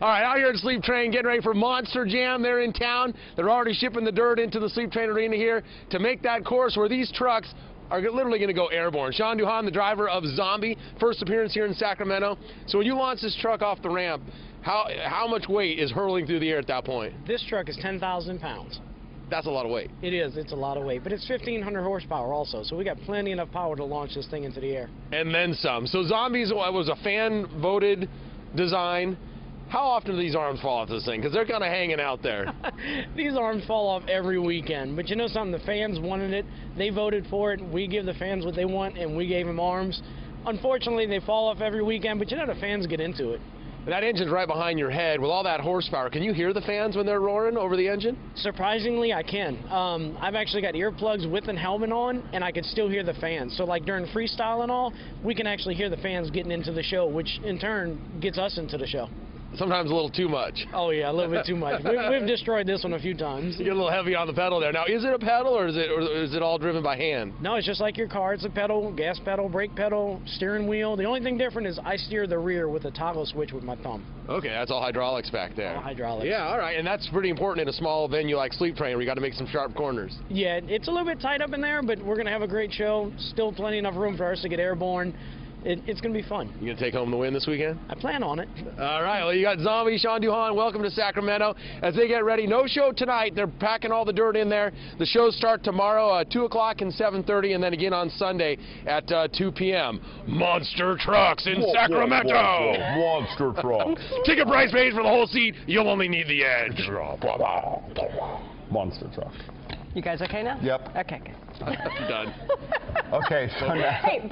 All right, out here at Sleep Train, getting ready for Monster Jam. They're in town. They're already shipping the dirt into the Sleep Train Arena here to make that course where these trucks are literally going to go airborne. Sean Duhon, the driver of Zombie, first appearance here in Sacramento. So when you launch this truck off the ramp, how much weight is hurling through the air at that point? This truck is 10,000 pounds. That's a lot of weight. It is. It's a lot of weight. But it's 1,500 horsepower also, so we got plenty enough power to launch this thing into the air. And then some. So Zombies was a fan-voted design. How often do these arms fall off this thing? Because they're kind of hanging out there. These arms fall off every weekend. But you know something? The fans wanted it. They voted for it. We give the fans what they want, and we gave them arms. Unfortunately, they fall off every weekend, but you know the fans get into it. That engine's right behind your head with all that horsepower. Can you hear the fans when they're roaring over the engine? Surprisingly, I can. I've actually got earplugs with an helmet on, and I can still hear the fans. So, like during freestyle and all, we can actually hear the fans getting into the show, which in turn gets us into the show. Sometimes a little too much. Oh, yeah, a little bit too much. We've destroyed this one a few times. You get a little heavy on the pedal there. Now, is it a pedal or is it all driven by hand? No, it's just like your car. It's a pedal, gas pedal, brake pedal, steering wheel. The only thing different is I steer the rear with a toggle switch with my thumb. Okay, that's all hydraulics back there. All hydraulics. Yeah, all right, and that's pretty important in a small venue like Sleep Train where you got to make some sharp corners. Yeah, it's a little bit tight up in there, but we're going to have a great show. Still plenty enough room for us to get airborne. It's going to be fun. You going to take home the win this weekend? I plan on it. All right. Well, you got Zombie, Sean Duhon. Welcome to Sacramento. As they get ready, no show tonight. They're packing all the dirt in there. The shows start tomorrow at 2 o'clock and 7:30, and then again on Sunday at 2 p.m. Monster Trucks in Sacramento. Monster Trucks. Ticket price pays for the whole seat. You'll only need the edge. Monster Truck. You guys okay now? Yep. Okay, good. Done. Okay, so now. Hey,